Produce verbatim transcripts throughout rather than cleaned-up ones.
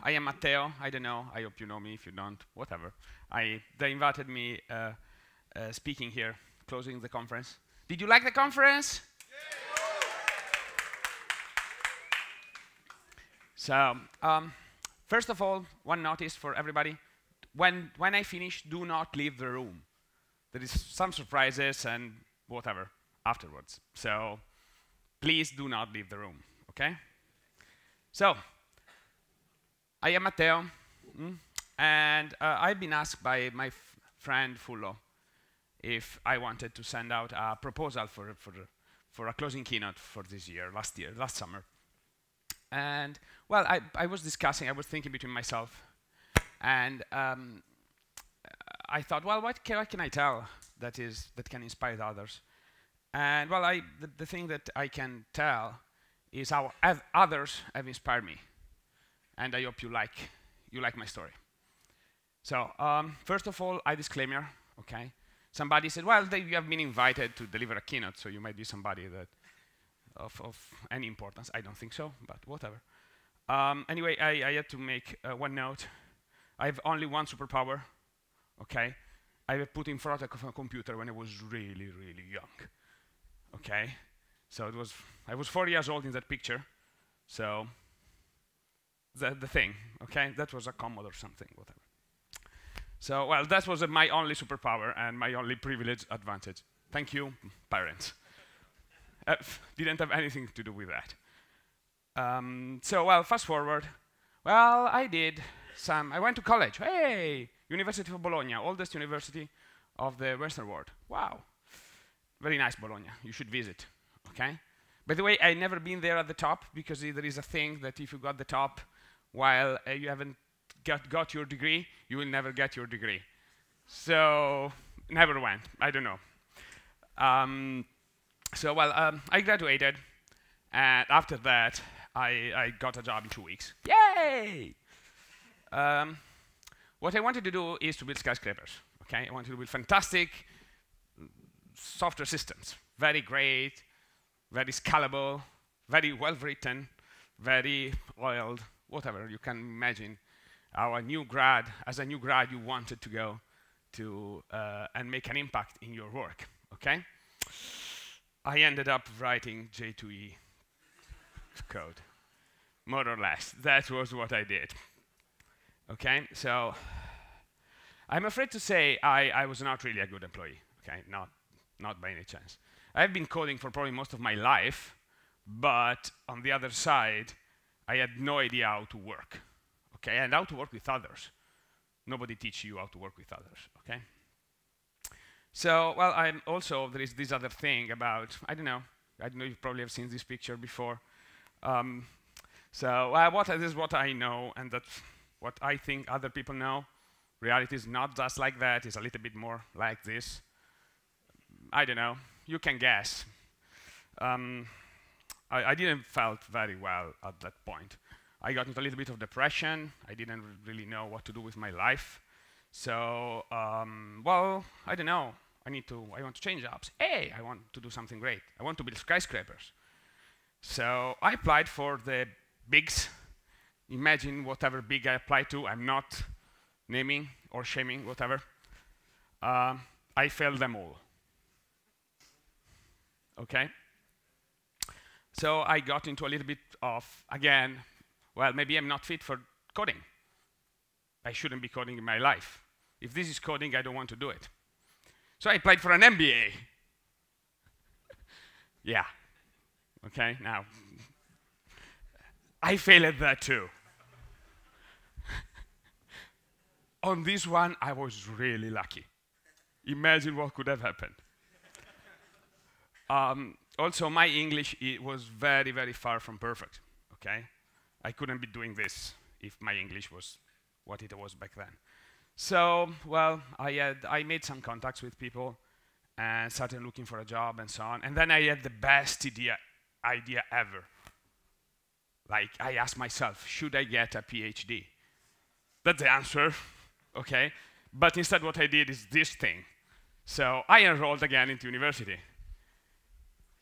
I am Matteo. I don't know. I hope you know me. If you don't, whatever. I, they invited me uh, uh, speaking here, closing the conference. Did you like the conference? Yeah. So, um, first of all, one notice for everybody. When, when I finish, do not leave the room. There is some surprises and whatever afterwards. So, please do not leave the room, okay? So, I am Matteo, mm, and uh, I've been asked by my f friend Fullo if I wanted to send out a proposal for, for, for a closing keynote for this year, last year, last summer. And, well, I, I was discussing, I was thinking between myself, and um, I thought, well, what can, what can I tell that, is, that can inspire others? And, well, I, the, the thing that I can tell is how have others have inspired me. And I hope you like, you like my story. So, um, first of all, a disclaimer, okay? Somebody said, well, they, you have been invited to deliver a keynote, so you might be somebody that of, of any importance. I don't think so, but whatever. Um, anyway, I, I had to make uh, one note. I have only one superpower, okay? I was put in front of a computer when I was really, really young, okay? So it was, I was four years old in that picture, so The, the thing, okay? That was a commode or something, whatever. So, well, that was uh, my only superpower and my only privileged advantage. Thank you, parents. Uh, didn't have anything to do with that. Um, so, well, fast forward. Well, I did some, I went to college. Hey, University of Bologna, oldest university of the Western world. Wow. Very nice, Bologna. You should visit, okay? By the way, I've never been there at the top because there is a thing that if you got the top, while uh, you haven't got, got your degree, you will never get your degree. So, never went, I don't know. Um, so, well, um, I graduated, and after that, I, I got a job in two weeks. Yay! Um, what I wanted to do is to build skyscrapers, okay? I wanted to build fantastic software systems, very great, very scalable, very well-written, very oiled, whatever. You can imagine how a new grad, as a new grad, you wanted to go to uh, and make an impact in your work, okay? I ended up writing J two E code, more or less. That was what I did, okay? So I'm afraid to say I, I was not really a good employee, okay? Not, not by any chance. I've been coding for probably most of my life, but on the other side, I had no idea how to work, okay? And how to work with others. Nobody teaches you how to work with others, okay? So, well, I'm also, there is this other thing about, I don't know, I don't know, you probably have seen this picture before. Um, so, uh, what, this is what I know, and that's what I think other people know. Reality is not just like that, it's a little bit more like this. I don't know. You can guess. Um, I, I didn't felt very well at that point. I got into a little bit of depression. I didn't really know what to do with my life. So, um, well, I don't know. I need to, I want to change jobs. Hey, I want to do something great. I want to build skyscrapers. So I applied for the bigs. Imagine whatever big I applied to. I'm not naming or shaming, whatever. Uh, I failed them all. Okay, so I got into a little bit of, again, well, maybe I'm not fit for coding. I shouldn't be coding in my life. If this is coding, I don't want to do it. So I applied for an M B A. Yeah, okay, now. I failed at that too. On this one, I was really lucky. Imagine what could have happened. Um, also, my English it was very, very far from perfect, okay? I couldn't be doing this if my English was what it was back then. So, well, I, had, I made some contacts with people and started looking for a job and so on. And then I had the best idea idea ever. Like, I asked myself, should I get a PhD? That's the answer, okay? But instead what I did is this thing. So I enrolled again into university.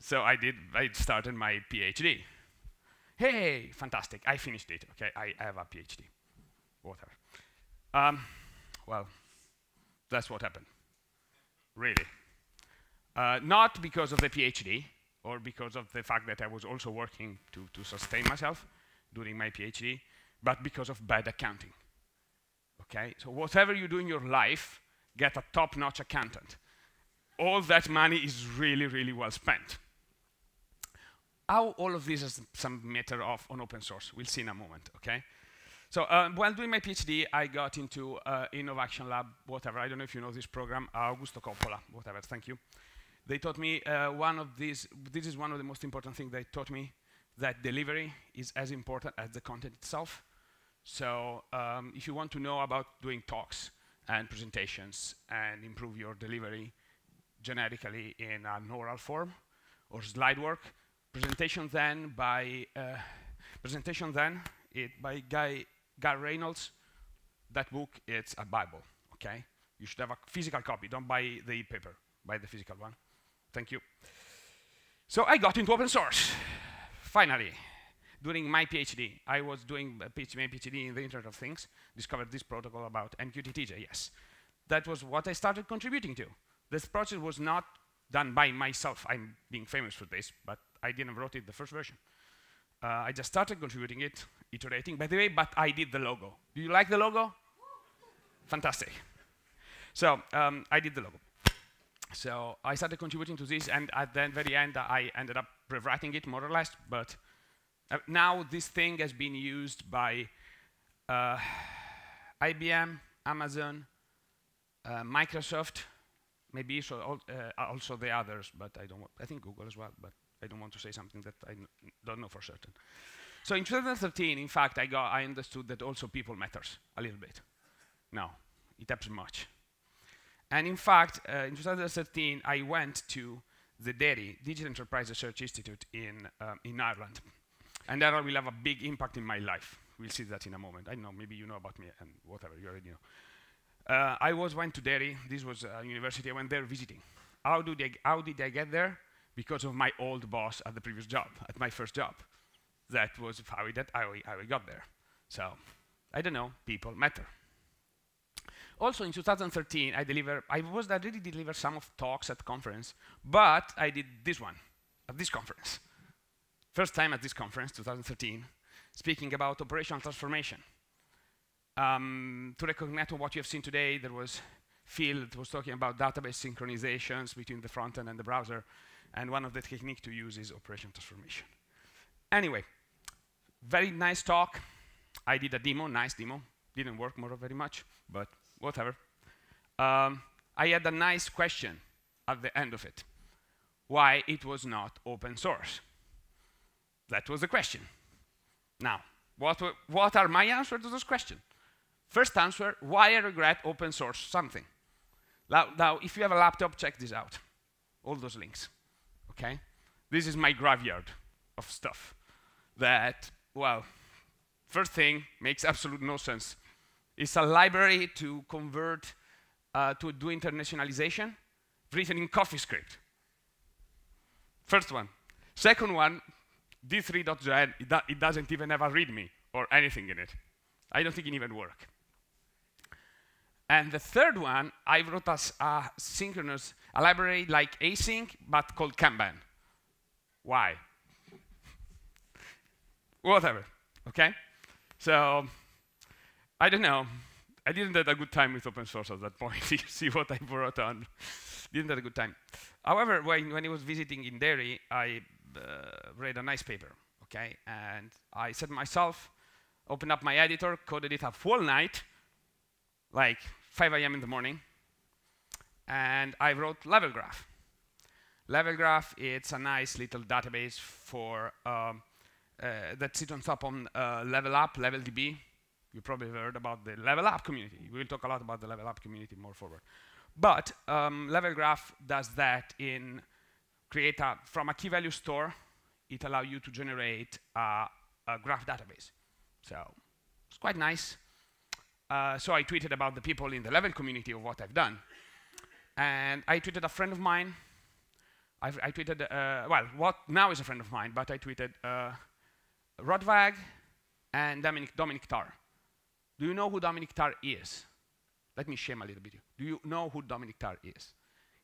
So I did, I started my PhD. Hey, fantastic, I finished it, okay? I have a PhD, whatever. Um, well, that's what happened, really. Uh, not because of the PhD, or because of the fact that I was also working to, to sustain myself during my PhD, but because of bad accounting. Okay, so whatever you do in your life, get a top-notch accountant. All that money is really, really well spent. How all of this is some matter of on open source, we'll see in a moment, okay? So uh, while doing my PhD, I got into uh, Innovation Lab, whatever, I don't know if you know this program, Augusto Coppola, whatever, thank you. They taught me uh, one of these, this is one of the most important things they taught me, that delivery is as important as the content itself. So um, if you want to know about doing talks and presentations and improve your delivery generically in an oral form or slide work, presentation then by, uh, presentation then it by Guy, Guy Reynolds, that book, it's a Bible, okay? You should have a physical copy, don't buy the paper, buy the physical one. Thank you. So I got into open source, finally. During my PhD, I was doing a PhD, my PhD in the Internet of Things, discovered this protocol about M Q T T J S. That was what I started contributing to. This project was not done by myself. I'm being famous for this, but I didn't wrote it the first version. Uh, I just started contributing it, iterating. By the way, but I did the logo. Do you like the logo? Fantastic. So um, I did the logo. So I started contributing to this, and at the very end, I ended up rewriting it, more or less. But uh, now this thing has been used by uh, I B M, Amazon, uh, Microsoft, maybe so all, uh, also the others, but I don't. Want, I think Google as well, but I don't want to say something that I n don't know for certain. So in twenty thirteen, in fact, I got I understood that also people matters a little bit. Now it happens much. And in fact, uh, in twenty thirteen, I went to the D E R I, Digital Enterprise Research Institute in, um, in Ireland. And that will have a big impact in my life. We'll see that in a moment. I know, maybe you know about me and whatever, you already know. Uh, I was went to D E R I, this was a uh, university, I went there visiting. How, do they, how did I get there? Because of my old boss at the previous job, at my first job. That was how, that, how, how I got there. So, I don't know, people matter. Also in two thousand thirteen, I deliver, I was already delivered some of talks at conference, but I did this one at this conference. First time at this conference, two thousand thirteen, speaking about operational transformation. Um, to recognize what you have seen today, there was Phil that was talking about database synchronizations between the front end and the browser, and one of the techniques to use is operational transformation. Anyway, very nice talk. I did a demo, nice demo. Didn't work more very much, but whatever. Um, I had a nice question at the end of it. Why it was not open source? That was the question. Now, what, what are my answers to this question? First answer, why I regret open source something. Now, now, if you have a laptop, check this out. All those links, okay? This is my graveyard of stuff that, well, first thing makes absolute no sense. It's a library to convert, uh, to do internationalization, written in CoffeeScript. First one. Second one, d three dot j n, it, do it doesn't even have a readme or anything in it. I don't think it even works. And the third one, I wrote as a synchronous, a library like async, but called Kanban. Why? Whatever, okay? So, I don't know. I didn't have a good time with open source at that point. You see what I brought on. Didn't have a good time. However, when, when I was visiting in D E R I, I uh, read a nice paper, okay? And I said myself, opened up my editor, coded it a full night, like five A M in the morning, and I wrote LevelGraph. LevelGraph, it's a nice little database for um, uh, that sits on top on uh, LevelUp, LevelDB. You probably heard about the LevelUp community. We will talk a lot about the LevelUp community more forward. But um, LevelGraph does that in create a, from a key value store it allows you to generate uh, a graph database. So it's quite nice. Uh, so I tweeted about the people in the Level community of what I've done. And I tweeted a friend of mine. I've, I tweeted, uh, well, what now is a friend of mine, but I tweeted uh, Rodvag and Dominic, Dominic Tarr. Do you know who Dominic Tarr is? Let me shame a little bit. Do you know who Dominic Tarr is?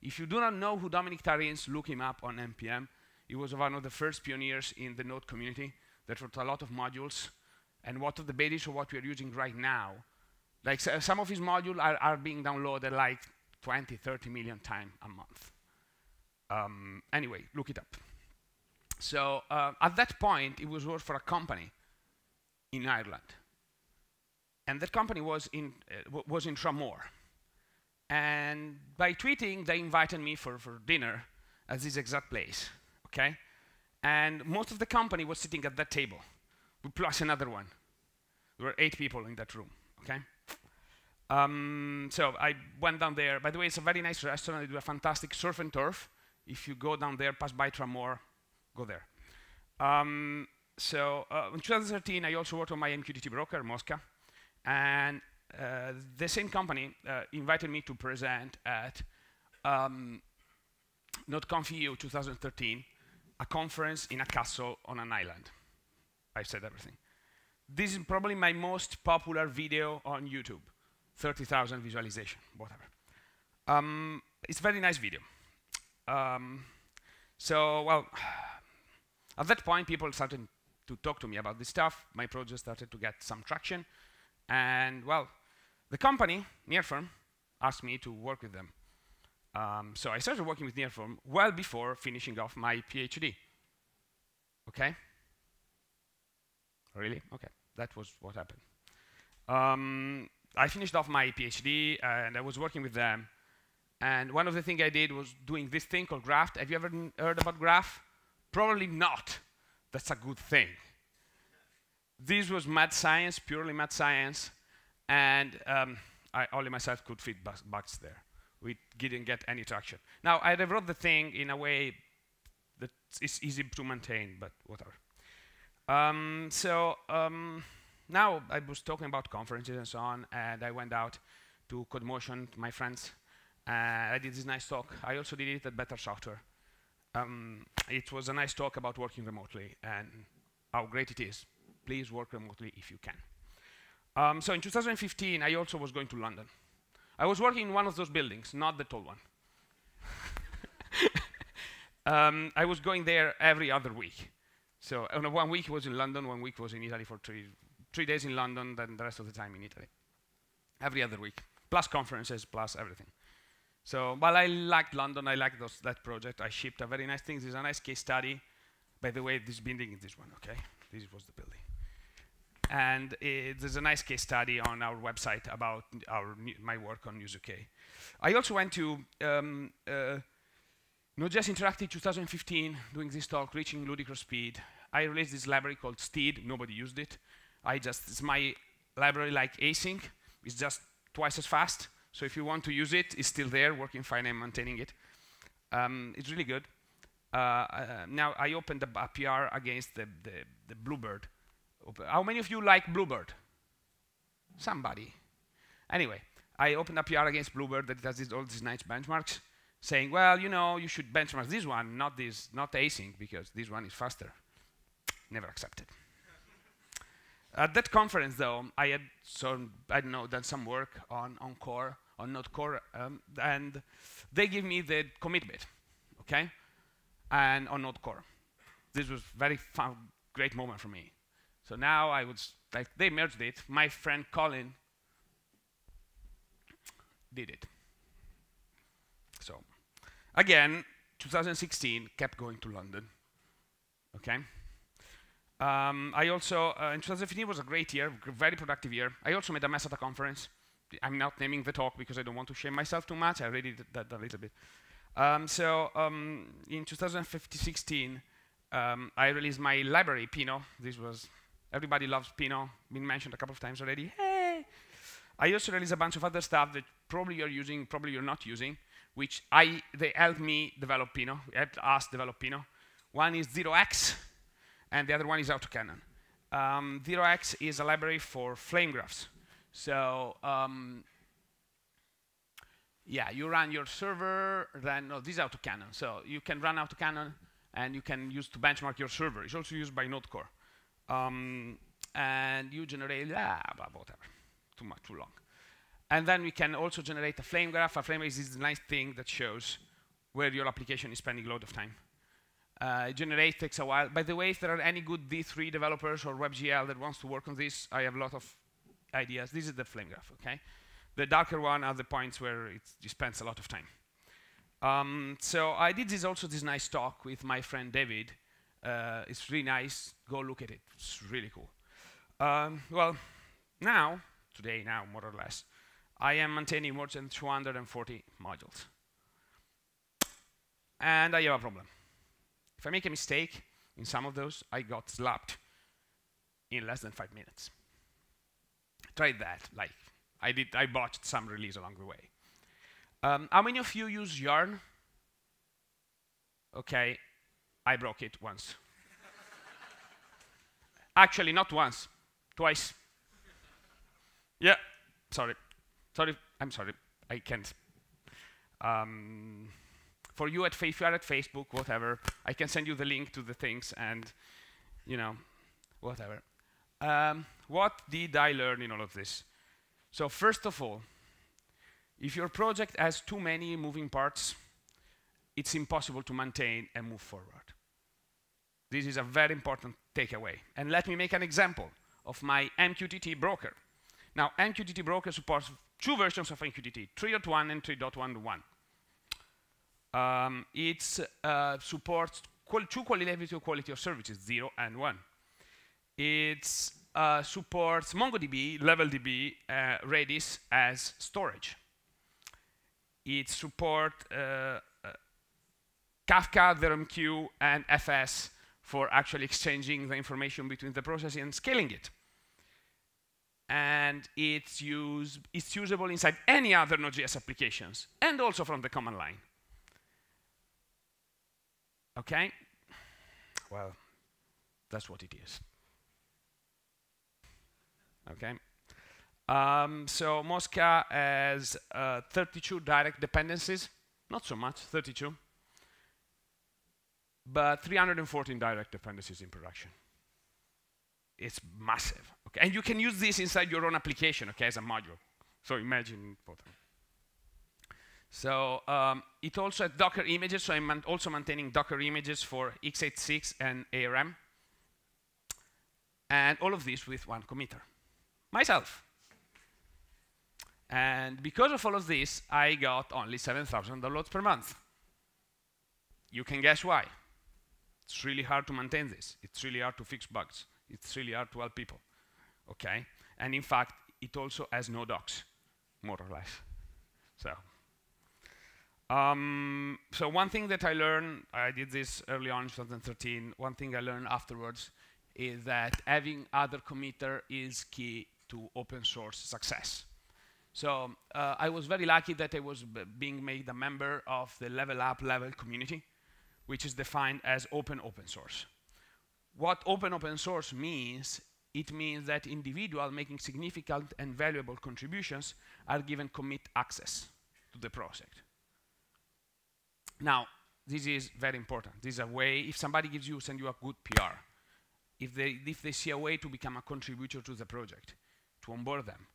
If you do not know who Dominic Tarr is, look him up on N P M. He was one of the first pioneers in the Node community that wrote a lot of modules. And what of the basis of what we're using right now? Like so, some of his modules are, are being downloaded like twenty, thirty million times a month. Um, anyway, look it up. So uh, at that point, it was worked for a company in Ireland. And that company was in, uh, was in Tramore. And by tweeting, they invited me for, for dinner at this exact place, okay? And most of the company was sitting at that table, plus another one. There were eight people in that room, okay? Um, so I went down there. By the way, it's a very nice restaurant. They do a fantastic surf and turf. If you go down there, pass by Tramore, go there. Um, so uh, in twenty thirteen, I also worked on my M Q T T broker, Mosca. And uh, the same company uh, invited me to present at um, Node.conf E U twenty thirteen, a conference in a castle on an island. I said everything. This is probably my most popular video on YouTube. thirty thousand visualization, whatever. Um, it's a very nice video. Um, so, well, at that point, people started to talk to me about this stuff. My project started to get some traction. And, well, the company, Nearform, asked me to work with them. Um, so I started working with Nearform well before finishing off my PhD. Okay? Really? Okay. That was what happened. Um, I finished off my PhD, and I was working with them. And one of the things I did was doing this thing called Graph. Have you ever heard about Graph? Probably not. That's a good thing. This was mad science, purely mad science, and um, I only myself could fit bugs there. We didn't get any traction. Now, I wrote the thing in a way that is easy to maintain, but whatever. Um, so um, now I was talking about conferences and so on, and I went out to Codemotion, to my friends, and I did this nice talk. I also did it at Better Software. Um, it was a nice talk about working remotely and how great it is. Please work remotely if you can. Um, so in two thousand fifteen, I also was going to London. I was working in one of those buildings, not the tall one. um, I was going there every other week. So uh, one week was in London, one week was in Italy for three, three days in London, then the rest of the time in Italy. Every other week, plus conferences, plus everything. So while I liked London, I liked those, that project. I shipped a very nice thing. This is a nice case study. By the way, this building is this one, okay? This was the building. And it, there's a nice case study on our website about our, my work on News U K. I also went to um, uh, Node.js Interactive twenty fifteen, doing this talk, Reaching Ludicrous Speed. I released this library called Steed. Nobody used it. I just, it's my library like async. It's just twice as fast. So if you want to use it, it's still there, working fine and maintaining it. Um, it's really good. Uh, uh, now I opened a, a P R against the, the, the Bluebird. How many of you like Bluebird? Somebody. Anyway, I opened a P R against Bluebird that does this, all these nice benchmarks, saying, well, you know, you should benchmark this one, not this, not async, because this one is faster. Never accepted. At that conference, though, I had some, I don't know, done some work on, on core, on Node core, um, and they gave me the commit bit, okay? And on Node core. This was very fun, great moment for me. So now I would, like, they merged it. My friend Colin did it. So again, twenty sixteen, kept going to London, okay? Um, I also, uh, in twenty fifteen was a great year, very productive year. I also made a mess at a conference. I'm not naming the talk because I don't want to shame myself too much. I already did that a little bit. Um, so um, in two thousand sixteen, um, I released my library, Pino. This was, everybody loves Pino, been mentioned a couple of times already. Hey! I also released a bunch of other stuff that probably you're using, probably you're not using, which I, they helped me develop Pino, helped us develop Pino. One is zero x. and the other one is AutoCannon. Um, zero x is a library for flame graphs. So um, yeah, you run your server, then no, this is AutoCannon. So you can run AutoCannon, and you can use to benchmark your server. It's also used by Node Core. Um, and you generate, ah, whatever, too much, too long. And then we can also generate a flame graph. A flame graph is this nice thing that shows where your application is spending a lot of time. Uh, it generate takes a while. By the way, if there are any good D three developers or WebGL that wants to work on this, I have a lot of ideas. This is the flame graph, okay? The darker one are the points where it spends a lot of time. Um, so I did this also this nice talk with my friend David. Uh, it's really nice. Go look at it. It's really cool. Um, well, now, today, now, more or less, I am maintaining more than two hundred forty modules. And I have a problem. If I make a mistake in some of those, I got slapped in less than five minutes. Try that. Like, I did, I botched some release along the way. Um, how many of you use Yarn? Okay, I broke it once. Actually, not once, twice. Yeah, sorry, sorry, I'm sorry, I can't. Um, for you, at if you are at Facebook, whatever, I can send you the link to the things and, you know, whatever. Um, what did I learn in all of this? So first of all, if your project has too many moving parts, it's impossible to maintain and move forward. This is a very important takeaway. And let me make an example of my M Q T T broker. Now, M Q T T broker supports two versions of M Q T T, three point one and three point one point one. Um, it uh, supports qual two qualitative quality of services, zero and one. It uh, supports MongoDB, LevelDB, uh, Redis as storage. It supports uh, uh, Kafka, DRMQ, and F S for actually exchanging the information between the processes and scaling it. And it's, use, it's usable inside any other Node.js applications, and also from the command line. Okay? Well, that's what it is. Okay? Um, so Mosca has uh, thirty-two direct dependencies, not so much, thirty-two, but three hundred fourteen direct dependencies in production. It's massive, okay? And you can use this inside your own application, okay, as a module. So imagine what. So um, it also has Docker images, so I'm man also maintaining Docker images for x eighty-six and A R M. And all of this with one committer, myself. And because of all of this, I got only seven thousand downloads per month. You can guess why. It's really hard to maintain this. It's really hard to fix bugs. It's really hard to help people, okay? And in fact, it also has no docs, more or less. So, um, so one thing that I learned, I did this early on in twenty thirteen, one thing I learned afterwards is that having other committer is key to open source success. So uh, I was very lucky that I was b being made a member of the LevelUp Level community, which is defined as open open source. What open open source means, it means that individuals making significant and valuable contributions are given commit access to the project. Now, this is very important. This is a way, if somebody gives you, send you a good P R, if they, if they see a way to become a contributor to the project, to onboard them,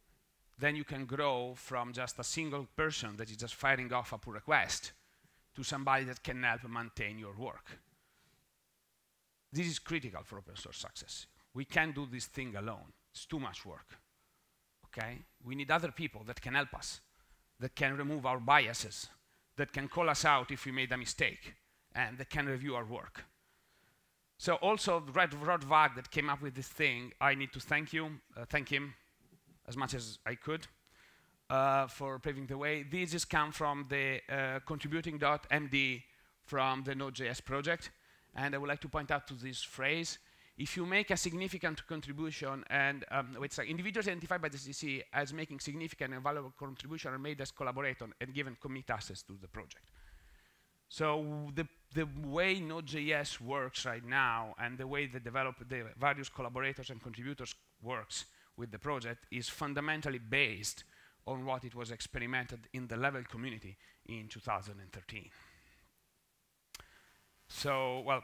then you can grow from just a single person that is just firing off a pull request to somebody that can help maintain your work. This is critical for open source success. We can't do this thing alone. It's too much work, okay? We need other people that can help us, that can remove our biases, that can call us out if we made a mistake, and that can review our work. So also, Rodvag that came up with this thing, I need to thank you, uh, thank him, as much as I could uh, for paving the way. These just come from the uh, contributing dot M D from the Node.js project. And I would like to point out to this phrase, if you make a significant contribution and um, wait, sorry, individuals identified by the C C as making significant and valuable contribution are made as collaborators and given commit access to the project. So the, the way Node.js works right now and the way the, develop, the various collaborators and contributors works with the project is fundamentally based on what it was experimented in the Level community in two thousand thirteen. So, well,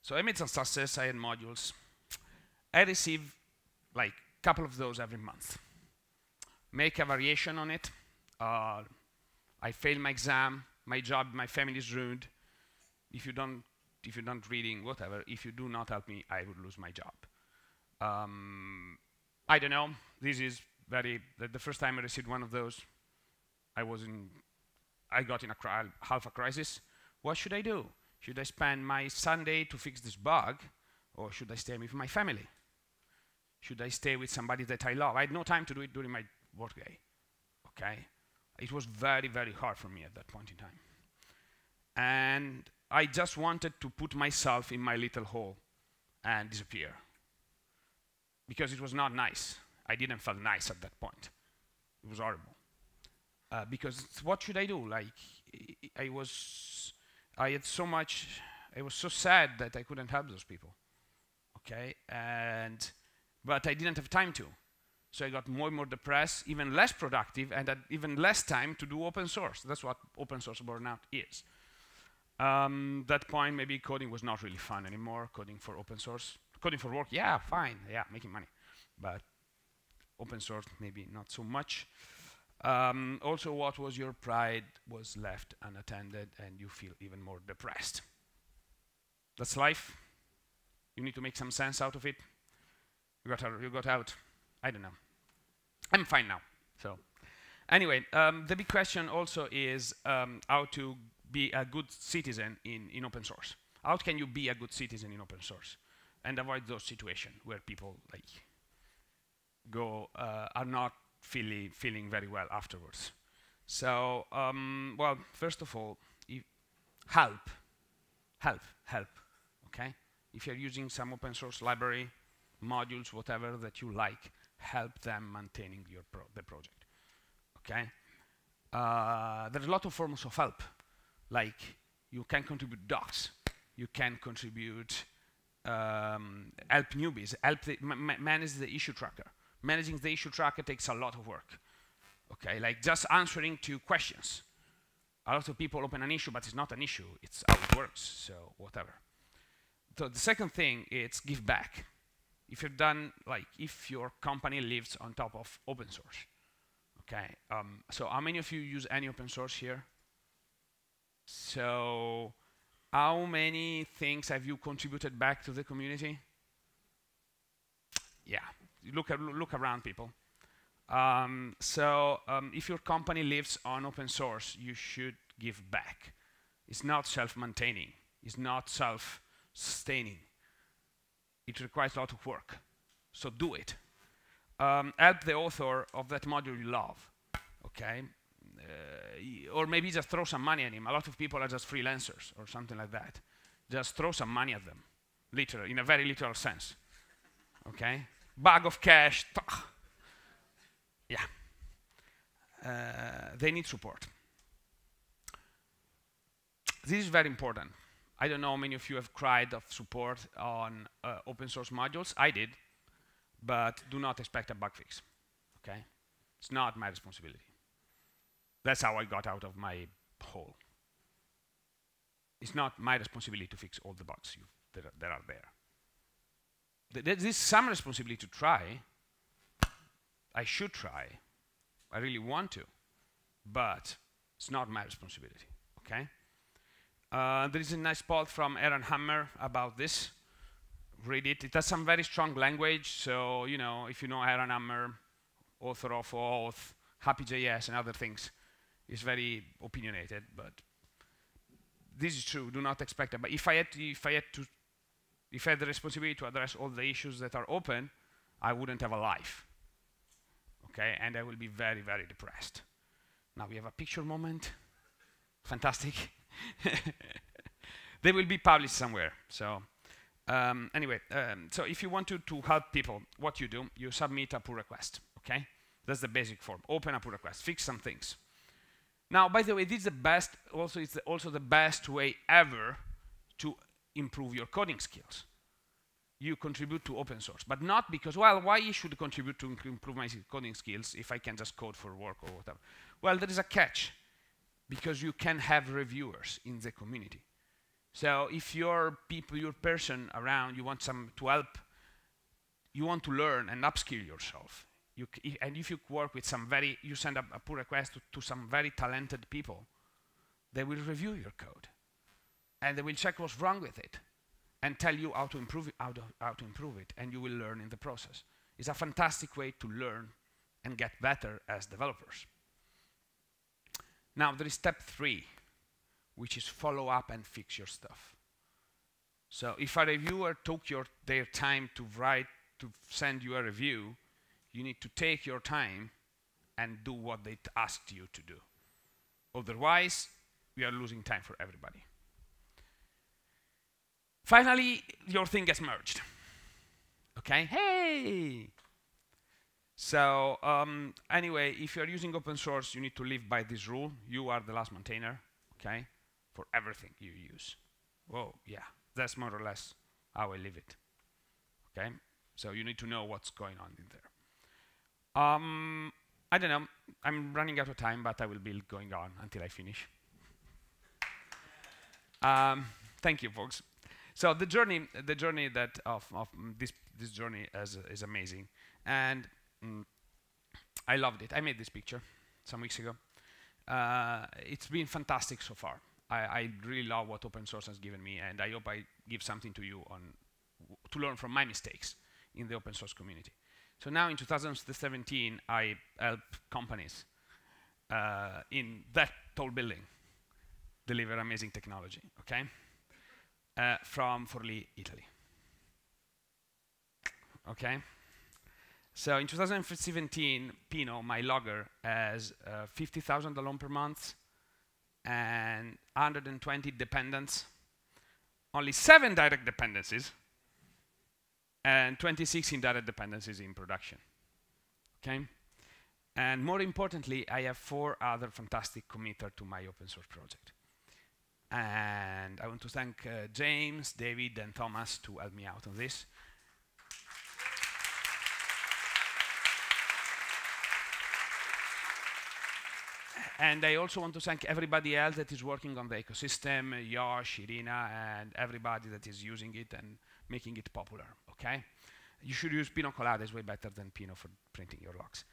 so I made some success, I had modules. I receive like a couple of those every month. Make a variation on it. Uh, I failed my exam, my job, my family is ruined. If you don't, if you don't reading, whatever, if you do not help me, I would lose my job. Um, I don't know, this is very, the, the first time I received one of those, I was in, I got in a cri- half a crisis. What should I do? Should I spend my Sunday to fix this bug, or should I stay with my family? Should I stay with somebody that I love? I had no time to do it during my workday, okay? It was very, very hard for me at that point in time. And I just wanted to put myself in my little hole and disappear, because it was not nice. I didn't feel nice at that point. It was horrible. Uh, because what should I do? Like, I, I was, I had so much, I was so sad that I couldn't help those people, okay? And, but I didn't have time to. So I got more and more depressed, even less productive, and had even less time to do open source. That's what open source burnout is. Um, that point, maybe coding was not really fun anymore, coding for open source. Coding for work, yeah, fine, yeah, making money. But open source, maybe not so much. Um, also, what was your pride was left unattended, and you feel even more depressed. That's life. You need to make some sense out of it. You got out. You got out. I don't know. I'm fine now. So, anyway, um, the big question also is um, how to be a good citizen in, in open source. How can you be a good citizen in open source? And avoid those situations where people like go uh, are not feeling feeling very well afterwards. So um, well, first of all, help, help, help. Okay, if you're using some open source library, modules, whatever that you like, help them maintaining your pro the project. Okay, uh, there's a lot of forms of help. Like you can contribute docs, you can contribute. Um, help newbies, help the ma ma manage the issue tracker. Managing the issue tracker takes a lot of work. Okay, like just answering to questions. A lot of people open an issue, but it's not an issue. It's how it works, so whatever. So the second thing is give back. If you've done, like, if your company lives on top of open source. Okay, um, so how many of you use any open source here? So, how many things have you contributed back to the community? Yeah, look, at, look around, people. Um, so um, if your company lives on open source, you should give back. It's not self-maintaining. It's not self-sustaining. It requires a lot of work, so do it. Um, help the author of that module you love, okay? Uh, or maybe just throw some money at him. A lot of people are just freelancers or something like that. Just throw some money at them, literally, in a very literal sense. Okay? Bag of cash. Yeah. Uh, they need support. This is very important. I don't know how many of you have cried of support on uh, open source modules. I did, but do not expect a bug fix. Okay? It's not my responsibility. That's how I got out of my hole. It's not my responsibility to fix all the bugs you, that, are, that are there. Th there is some responsibility to try. I should try. I really want to. But it's not my responsibility, okay? Uh, there is a nice poll from Aaron Hammer about this. Read it. It has some very strong language. So, you know, if you know Aaron Hammer, author of Auth, Happy.js and other things, is very opinionated, but this is true. Do not expect it. But if I had to, if I had to, if I had the responsibility to address all the issues that are open, I wouldn't have a life. Okay, and I will be very, very depressed. Now we have a picture moment. Fantastic. They will be published somewhere. So um, anyway, um, so if you want to, to help people, what you do, you submit a pull request. Okay, that's the basic form. Open a pull request. Fix some things. Now, by the way, this is the best, also it's also the best way ever to improve your coding skills. You contribute to open source, but not because, well, why you should contribute to improve my coding skills if I can just code for work or whatever? Well, there is a catch, because you can have reviewers in the community. So if your people, your person around, you want some to help, you want to learn and upskill yourself. You c and if you work with some very, you send up a pull request to, to some very talented people, they will review your code, and they will check what's wrong with it, and tell you how to improve it, how to, how to improve it, and you will learn in the process. It's a fantastic way to learn and get better as developers. Now there is step three, which is follow up and fix your stuff. So if a reviewer took your, their time to write, to send you a review, you need to take your time and do what they asked you to do. Otherwise, we are losing time for everybody. Finally, your thing gets merged. Okay, hey! So um, anyway, if you're using open source, you need to live by this rule. You are the last maintainer, okay, for everything you use. Whoa, yeah, that's more or less how I live it, okay? So you need to know what's going on in there. Um, I don't know, I'm running out of time, but I will be going on until I finish. Um, thank you, folks. So the journey, the journey that of, of this, this journey is, is amazing. And mm, I loved it. I made this picture some weeks ago. Uh, it's been fantastic so far. I, I really love what open source has given me, and I hope I give something to you on w to learn from my mistakes in the open source community. So now in two thousand seventeen, I helped companies uh, in that tall building deliver amazing technology, okay? Uh, from Forlì, Italy, okay? So in two thousand seventeen, Pino, my logger, has uh, fifty thousand alone per month and one hundred twenty dependents, only seven direct dependencies, and twenty-six indirect dependencies in production, okay? And more importantly, I have four other fantastic committers to my open source project. And I want to thank uh, James, David, and Thomas to help me out on this. And I also want to thank everybody else that is working on the ecosystem, Yosh, Irina, and everybody that is using it and making it popular, okay? You should use Pino Colada, it's way better than Pino for printing your logs.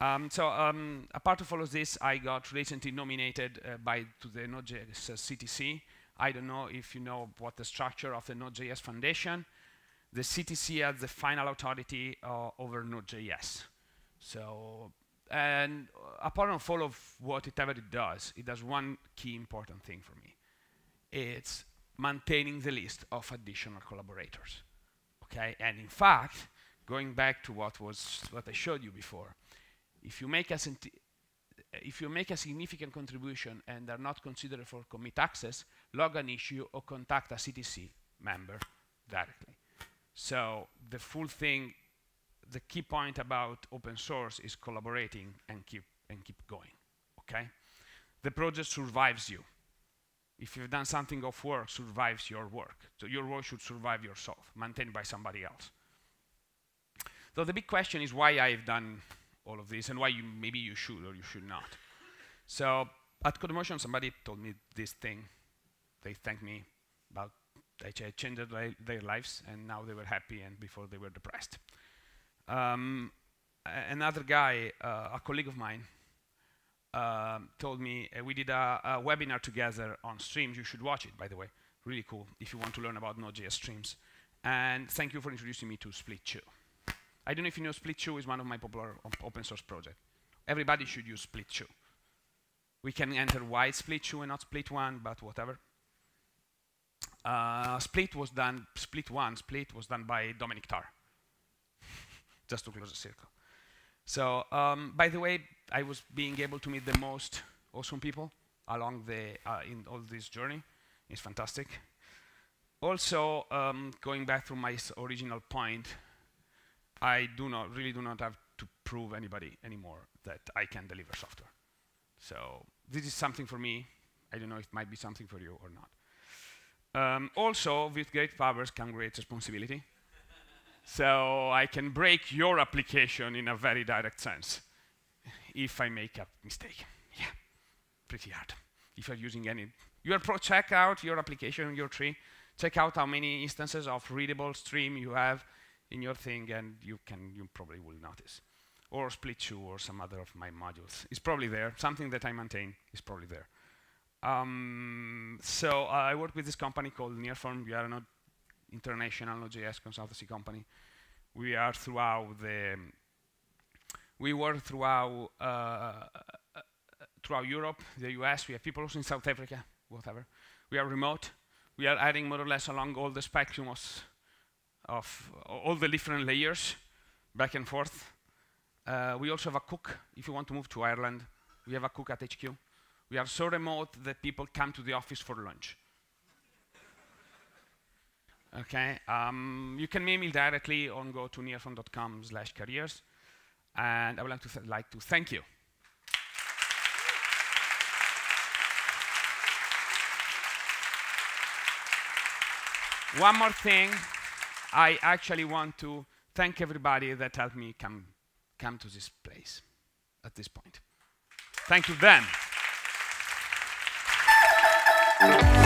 Um, so um, apart from all of this, I got recently nominated uh, by to the Node.js C T C. I don't know if you know what the structure of the Node.js Foundation. The C T C has the final authority uh, over Node.js. So, and apart from all of whatever it does, it does one key important thing for me. It's maintaining the list of additional collaborators. Okay, and in fact, going back to what was what I showed you before, if you make a if you make a significant contribution and are not considered for commit access, log an issue or contact a C T C member directly. So the full thing, the key point about open source is collaborating and keep and keep going. Okay, the project survives you. If you've done something of work, survives your work. So your work should survive yourself, maintained by somebody else. So the big question is why I've done all of this and why you, maybe you should or you should not. So at Codemotion, somebody told me this thing. They thanked me, about I ch changed li their lives, and now they were happy, and before they were depressed. Um, another guy, uh, a colleague of mine, Uh, told me uh, we did a, a webinar together on streams. You should watch it, by the way. Really cool if you want to learn about Node.js streams. And thank you for introducing me to Split two. I don't know if you know Split two is one of my popular op open source projects. Everybody should use Split two. We can enter why Split two and not Split one, but whatever. Uh, Split was done. Split one. Split was done by Dominic Tarr. Just to close the circle. So, um, by the way, I was being able to meet the most awesome people along the uh, in all this journey. It's fantastic. Also, um, going back to my original point, I do not really do not have to prove anybody anymore that I can deliver software. So this is something for me. I don't know if it might be something for you or not. Um, also, with great powers comes great responsibility. So I can break your application in a very direct sense if I make a mistake. Yeah, pretty hard. If you're using any, your pro check out your application, your tree, check out how many instances of readable stream you have in your thing, and you can, you probably will notice. Or Split two or some other of my modules. It's probably there. Something that I maintain is probably there. Um, so uh, I work with this company called Nearform. We are an international Node.js consultancy company. We are throughout the, um, we work throughout, uh, uh, throughout Europe, the U S. We have people also in South Africa, whatever. We are remote. We are adding more or less along all the spectrum of, of all the different layers, back and forth. Uh, we also have a cook. If you want to move to Ireland, we have a cook at H Q. We are so remote that people come to the office for lunch. Okay, um, you can mail me directly on go to nearform dot com slash careers, and I would like to, like to thank you. One more thing, I actually want to thank everybody that helped me come, come to this place at this point. Thank you, them.